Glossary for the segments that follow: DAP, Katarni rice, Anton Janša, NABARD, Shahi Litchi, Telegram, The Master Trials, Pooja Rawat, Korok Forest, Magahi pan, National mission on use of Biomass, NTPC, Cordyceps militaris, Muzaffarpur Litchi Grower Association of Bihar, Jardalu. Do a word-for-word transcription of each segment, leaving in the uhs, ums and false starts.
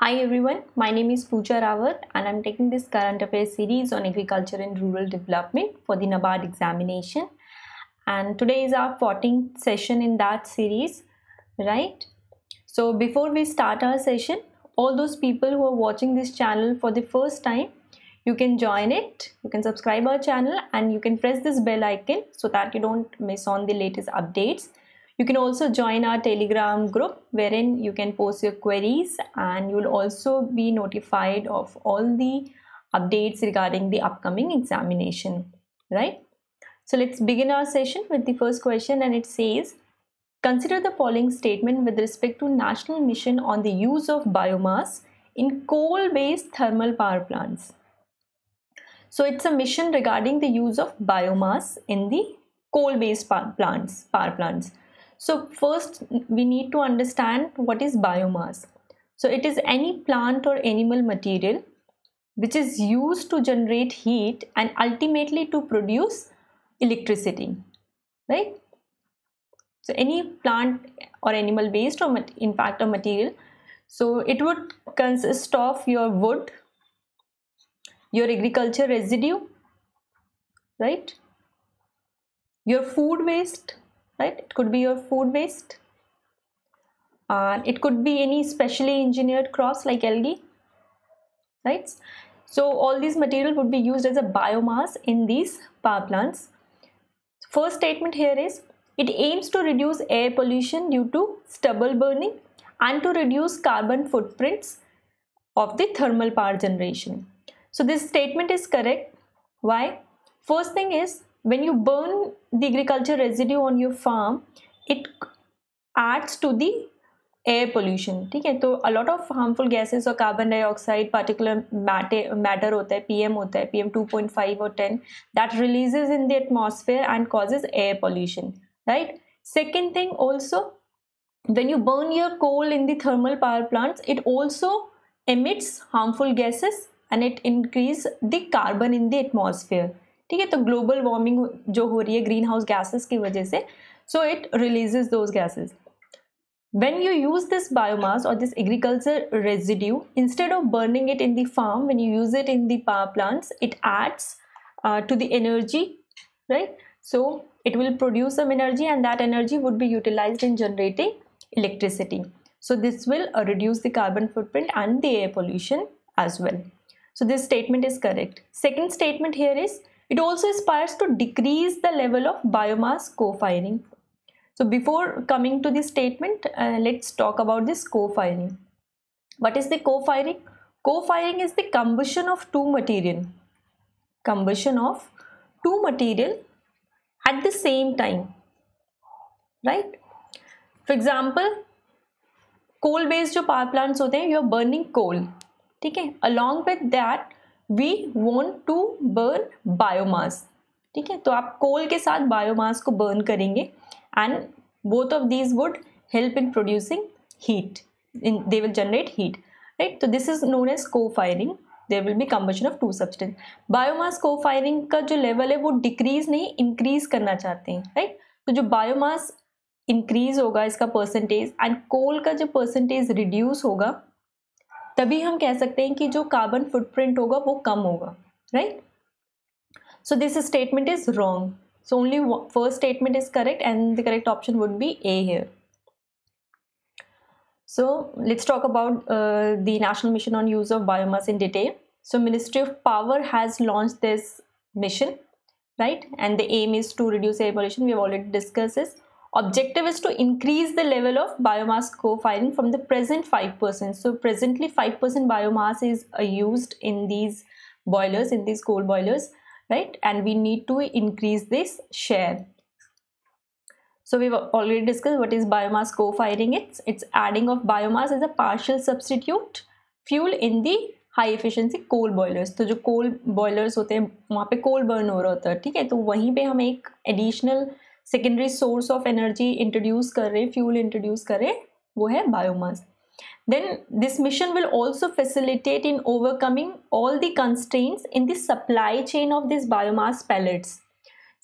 Hi everyone, my name is Pooja Rawat and I am taking this current affairs series on agriculture and rural development for the NABARD examination, and today is our fourteenth session in that series, right? So before we start our session, all those people who are watching this channel for the first time, you can join it, you can subscribe our channel and you can press this bell icon so that you don't miss on the latest updates. You can also join our Telegram group wherein you can post your queries and you will also be notified of all the updates regarding the upcoming examination, right? So let's begin our session with the first question, and it says, consider the following statement with respect to national mission on the use of biomass in coal-based thermal power plants. So it's a mission regarding the use of biomass in the coal-based power plants, power plants. So first we need to understand what is biomass. So it is any plant or animal material which is used to generate heat and ultimately to produce electricity, right? So any plant or animal based or in fact a material. So it would consist of your wood, your agriculture residue, right? Your food waste. Right? It could be your food waste, and uh, it could be any specially engineered crops like algae, right? So all these material would be used as a biomass in these power plants. First statement here is, it aims to reduce air pollution due to stubble burning and to reduce carbon footprints of the thermal power generation. So this statement is correct. Why? First thing is, when you burn the agriculture residue on your farm, it adds to the air pollution. ठीक है, तो a lot of harmful gases और carbon dioxide, particular matter होता है, P M होता है, P M two point five or ten, that releases in the atmosphere and causes air pollution, right? Second thing also, when you burn your coal in the thermal power plants, it also emits harmful gases and it increases the carbon in the atmosphere. ठीक है, तो global warming जो हो रही है green house gases की वजह से, so it releases those gases. When you use this biomass और this agriculture residue, instead of burning it in the farm, when you use it in the power plants, it adds to the energy, right? So it will produce some energy and that energy would be utilized in generating electricity. So this will reduce the carbon footprint and the air pollution as well. So this statement is correct. Second statement here is, it also aspires to decrease the level of biomass co-firing. So before coming to this statement, uh, let's talk about this co-firing. What is the co-firing? Co-firing is the combustion of two material. Combustion of two material at the same time, right? For example, coal-based जो power plants होते हैं, you are burning coal. ठीक है? Along with that, we want to burn biomass. ठीक है, तो आप कोल के साथ बायोमास को बर्न करेंगे and both of these would help in producing heat. In, they will generate heat, right? तो this is known as co-firing. There will be combustion of two substance. Biomass co-firing का जो level है वो decrease नहीं increase करना चाहते हैं, right? तो जो बायोमास इंक्रीज होगा इसका परसेंटेज एंड कोल का जो परसेंटेज रिड्यूस होगा, तभी हम कह सकते हैं कि जो कार्बन फुटप्रिंट होगा वो कम होगा, right? So this statement is wrong. So only first statement is correct and the correct option would be A here. So let's talk about the national mission on use of biomass in detail. So ministry of power has launched this mission, right? And the aim is to reduce air pollution. We have already discussed this. Objective is to increase the level of biomass co-firing from the present five percent. So presently five percent biomass is uh, used in these boilers, in these coal boilers, right? And we need to increase this share. So we've already discussed what is biomass co-firing. It's, it's adding of biomass as a partial substitute fuel in the high efficiency coal boilers. तो जो coal boilers होते हैं वहाँ पे coal burn हो रहा होता है, ठीक है? तो वहीं पे हम एक additional secondary source of energy introduce कर रहे, फ्यूल इंट्रोड्यूस कर रहे, वो है biomass. Then this mission will also facilitate in overcoming all the constraints in the supply chain of this biomass pellets.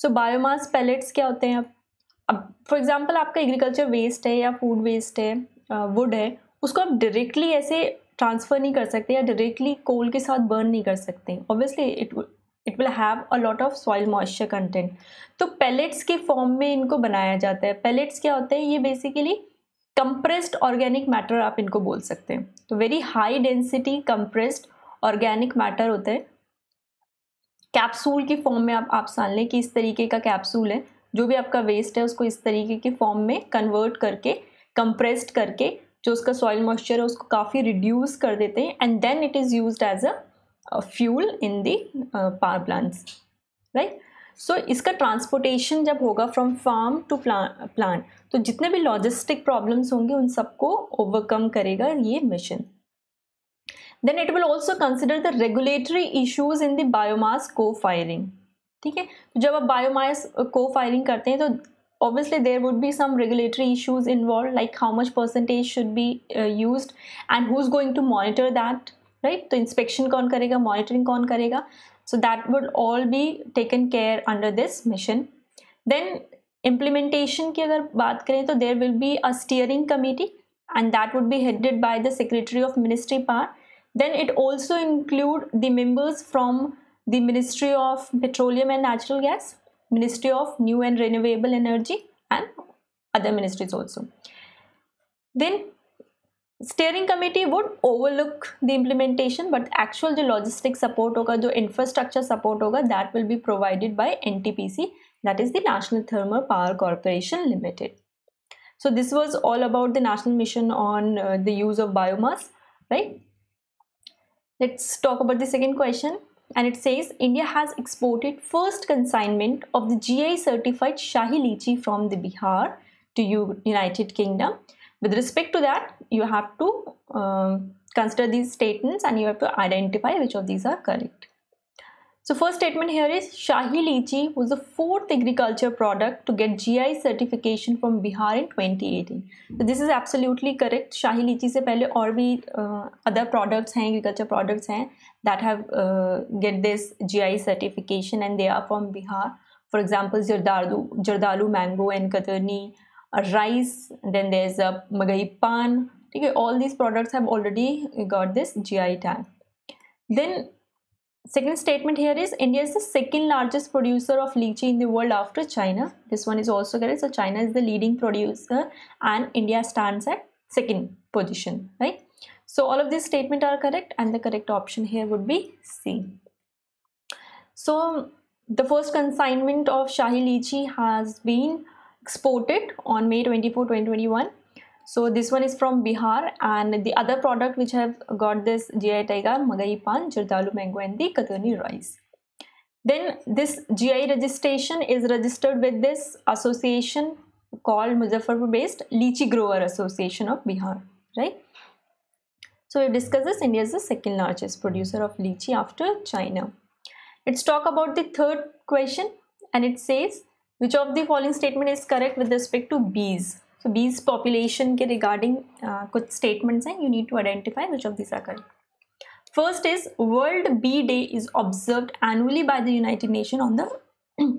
So biomass pellets क्या होते हैं? अब फॉर एग्जांपल आपका एग्रीकल्चर वेस्ट है या फूड वेस्ट है, वुड है, उसको आप डायरेक्टली ऐसे ट्रांसफ़र नहीं कर सकते या डायरेक्टली कोल के साथ बर्न नहीं कर सकते. Obviously it it will have a lot of soil moisture content. तो पैलेट्स के फॉर्म में इनको बनाया जाता है. पैलेट्स क्या होते हैं? ये बेसिकली कंप्रेस्ड ऑर्गेनिक मैटर आप इनको बोल सकते हैं. तो very high density compressed organic matter होता है. कैप्सूल के फॉर्म में आप आप सान लें कि इस तरीके का कैप्सूल है. जो भी आपका वेस्ट है उसको इस तरीके के फॉर्म में कन्वर्ट करके, कंप्रेस्ड करके, जो उसका सॉइल मॉइस्चर है उसको काफ़ी रिड्यूस कर देते हैं. And then it is used as a fuel in the power plants, right. So इसका ट्रांसपोर्टेशन जब होगा फ्रॉम फार्म टू प्लांट, तो जितने भी लॉजिस्टिक प्रॉब्लम्स होंगे उन सबको ओवरकम करेगा ये mission. Then it will also consider the regulatory issues in the biomass को फायरिंग. ठीक है, तो जब आप बायोमास को फायरिंग करते हैं तो obviously there would be some regulatory issues involved, like how much percentage should be uh, used and who's going to monitor that, right. So inspection kaun karega, monitoring kaun karega, so that would all be taken care under this mission. Then implementation ki agar baat kare to there will be a steering committee and that would be headed by the secretary of ministry power. Then it also include the members from the Ministry of Petroleum and Natural Gas, Ministry of New and Renewable Energy and other ministries also. Then steering committee would overlook the implementation, but actual jo logistic support hoga, jo infrastructure support hoga, that will be provided by N T P C, that is the National Thermal Power Corporation Limited. So this was all about the national mission on uh, the use of biomass, right. Let's talk about the second question. And it says India has exported first consignment of the G I certified Shahi Litchi from the Bihar to U United Kingdom. With respect to that, you have to uh, consider these statements and you have to identify which of these are correct. So first statement here is Shahi Litchi was the fourth agriculture product to get G I certification from Bihar in twenty eighteen. So this is absolutely correct. Shahi Litchi se pehle aur bhi uh, other products hain, agriculture products hain, that have uh, get this G I certification and they are from Bihar. For example, Jardalu, Jardalu mango and Katarni rice. Then there's a Magahi pan. Okay, all these products have already got this G I tag. Then second statement here is India is the second largest producer of lychee in the world after China. This one is also correct. So China is the leading producer and India stands at second position, right? So all of these statements are correct and the correct option here would be C. So the first consignment of Shahi Litchi has been exported on May twenty-fourth, twenty twenty-one. So this one is from Bihar and the other product which have got this G I tag are Magahi Pan, Jardalu Mango and the Katarni rice. Then this G I registration is registered with this association called Muzaffarpur based Litchi Grower Association of Bihar, right. So we discussed this. India is the second largest producer of lychee after China. Let's talk about the third question and it says which of the following statement is correct with respect to bees. So bees population ke regarding uh, kuch statements hain, you need to identify which of these are correct. First is World Bee Day is observed annually by the United Nations on the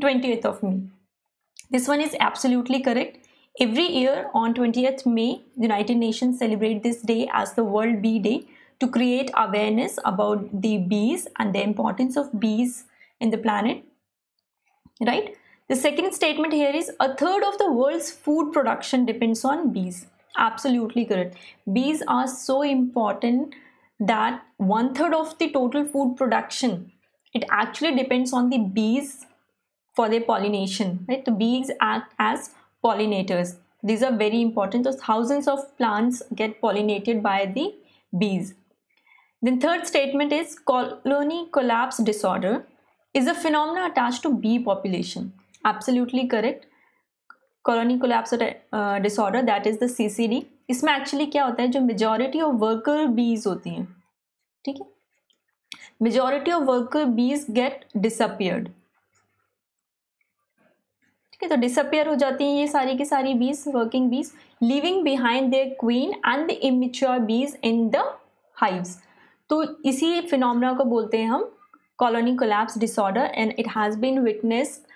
twentieth of May. This one is absolutely correct. Every year on twentieth May, the United Nations celebrate this day as the World Bee Day to create awareness about the bees and the importance of bees in the planet, right. The second statement here is a third of the world's food production depends on bees. Absolutely correct. Bees are so important that one third of the total food production, it actually depends on the bees for their pollination, right. The bees act as pollinators. These are very important. So thousands of plants get pollinated by the bees. Then third statement is colony collapse disorder is a phenomenon attached to bee population. Absolutely correct. Colony collapse uh, disorder, that is the C C D. इसमें actually क्या होता है, जो majority of worker bees होती हैं, ठीक है, majority of worker bees get disappeared. तो डिसअपियर हो जाती हैं ये सारी की सारी bees, working bees, living behind their queen and the immature bees in the hives. तो इसी फिनोमेना को बोलते हैं हम colony collapse disorder and it has been witnessed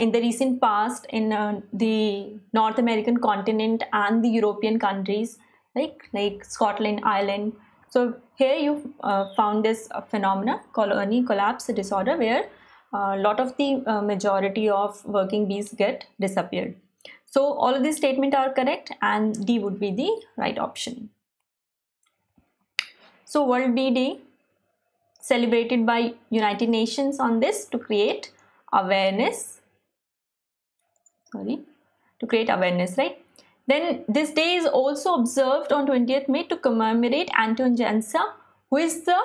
in the recent past in the North American continent and the European countries like like Scotland, Ireland. So here you uh, found this uh, phenomena colony collapse disorder, where a uh, lot of the uh, majority of working bees get disappeared. So all of these statements are correct and D would be the right option. So World Bee Day celebrated by United Nations on this to create awareness. Sorry, to create awareness, right? Then this day is also observed on twentieth May to commemorate Anton Janša, who is the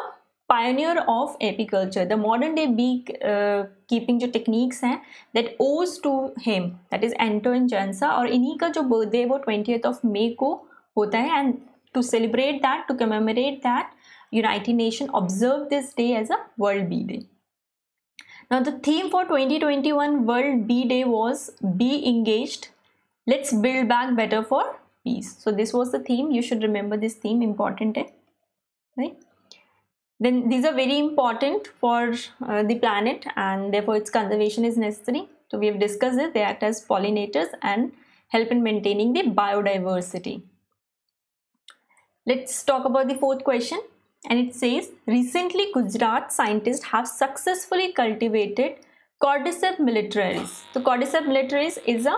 pioneer of apiculture. The modern day bee uh, keeping जो techniques हैं that owes to him, that is Anton Janša, और इन्हीं का जो birthday वो twentieth of May को होता है, and to celebrate that, to commemorate that, United Nations observed this day as a World Bee Day. Now the theme for twenty twenty-one World Bee Day was Be Engaged, Let's Build Back Better for Peace. So this was the theme. You should remember this theme, important hai, right? Then these are very important for uh, the planet, and therefore its conservation is necessary. So we have discussed this. They act as pollinators and help in maintaining the biodiversity. Let's talk about the fourth question, and it says recently Gujarat scientists have successfully cultivated Cordyceps militaris. So Cordyceps militaris is a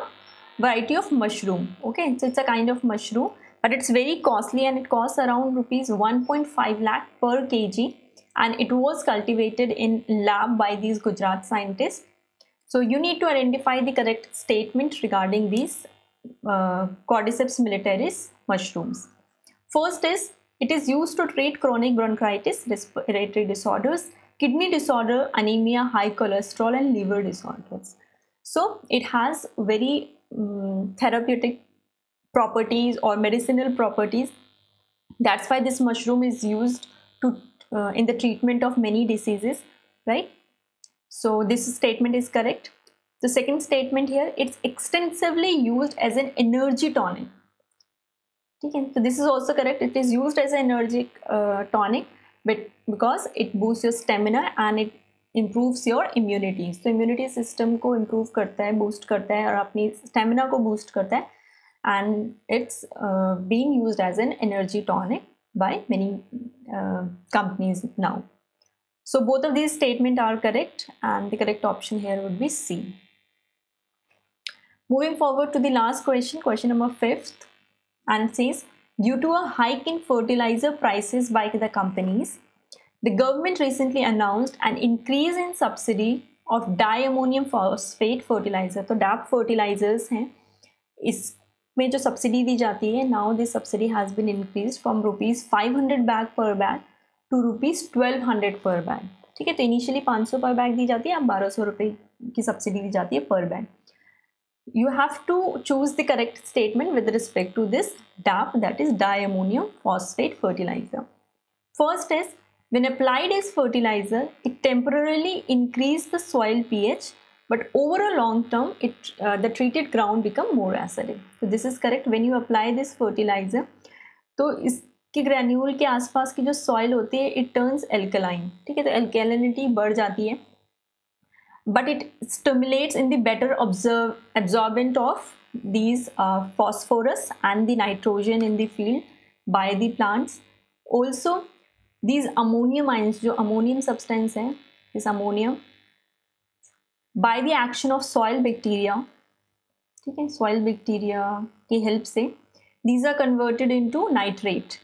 variety of mushroom. Okay, so it's a kind of mushroom, but it's very costly and it costs around rupees one point five lakh per kg, and it was cultivated in lab by these Gujarat scientists. So you need to identify the correct statement regarding these uh, Cordyceps militaris mushrooms. First is, it is used to treat chronic bronchitis, respiratory disorders, kidney disorder, anemia, high cholesterol and liver disorders. So it has very um, therapeutic properties or medicinal properties. That's why this mushroom is used to uh, in the treatment of many diseases, right? So this statement is correct. The second statement here, it's extensively used as an energy tonic. Okay, so this is also correct. It is used as an energy uh, tonic, but because it boosts your stamina and it improves your immunity. So immunity system को improve करता है, boost करता है और अपनी stamina को boost करता है. And it's uh, being used as an energy tonic by many uh, companies now. So both of these statements are correct, and the correct option here would be C. Moving forward to the last question, question number fifth, and it says due to a hike in fertilizer prices by the companies, the government recently announced an increase in subsidy of diammonium phosphate fertilizer. So D A P fertilizers हैं, इस में जो subsidy दी जाती है, now this subsidy has been increased from rupees five hundred bag per bag to rupees twelve hundred per bag. ठीक है, तो initially five hundred per bag दी जाती है, अब twelve hundred रुपए की सब्सिडी दी जाती है per bag. You have to choose the correct statement with respect to this D A P, that is diammonium phosphate fertilizer. First is, when applied as fertilizer, it temporarily increases the soil pH, but over a long term, it uh, the treated ground become more acidic. So this is correct. When you apply this fertilizer, तो इसके granule के आसपास की जो soil होती है, it turns alkaline. ठीक है, तो alkalinity बढ़ जाती है. But it stimulates in the better absorb absorbent of these uh, phosphorus and the nitrogen in the field by the plants. Also, these ammonium ions, जो ammonium substance है, this ammonium, by the action of soil bacteria, ठीक है, soil bacteria की help से, these are converted into nitrate.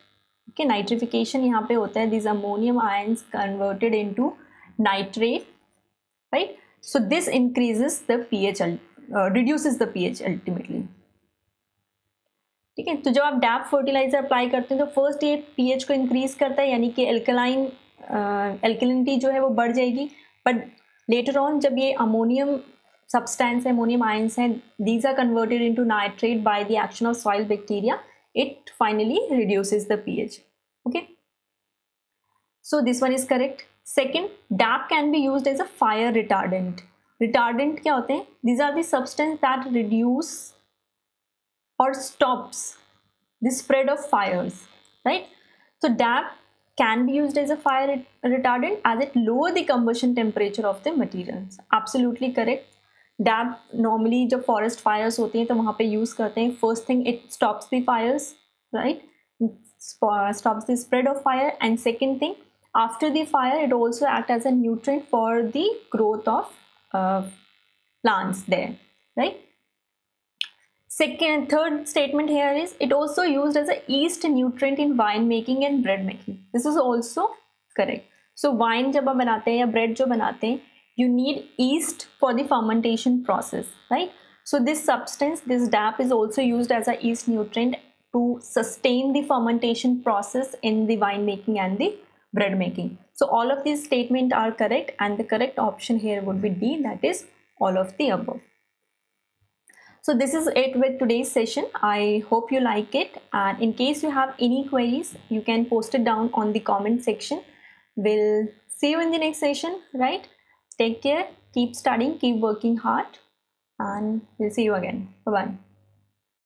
ठीक है, nitrification यहाँ पे होता है, these ammonium ions converted into nitrate, right? So this increases the pH, uh, reduces the pH ultimately. ठीक है, तो जब आप डैप फर्टिलाइजर अप्लाई करते हैं तो फर्स्ट ये पीएच को इंक्रीज करता है, यानी कि एल्कलाइन एल्कलिनिटी जो है वो बढ़ जाएगी, बट लेटर ऑन जब ये अमोनियम सब्सटेंस है, अमोनियम आयंस हैं, these are converted into nitrate by the action of soil bacteria, it finally reduces the pH. Okay, so this one is correct. Second, DAP can be use as a fire retardant. Retardant क्या होते हैं? These are the substance that reduce or stops the spread of fires, right? So D A P can be used as a fire retardant as it lower the combustion temperature of the materials. Absolutely correct. D A P normally जब forest fires होती हैं तो वहाँ पे use करते हैं. First thing, it stops the fires, right? stops the spread of fire, and second thing, after the fire it also acts as a nutrient for the growth of uh, plants there, right? Second, third statement here is it also used as a yeast nutrient in wine making and bread making. This is also correct. So wine जब हम बनाते हैं या bread जो बनाते हैं, you need yeast for the fermentation process, right? So this substance, this D A P, is also used as a yeast nutrient to sustain the fermentation process in the wine making and the bread making. So all of these statements are correct, and the correct option here would be D, that is all of the above. So this is it with today's session. I hope you like it, and in case you have any queries, you can post it down on the comment section. We'll see you in the next session, right? Take care, keep studying, keep working hard, and we'll see you again. Bye bye.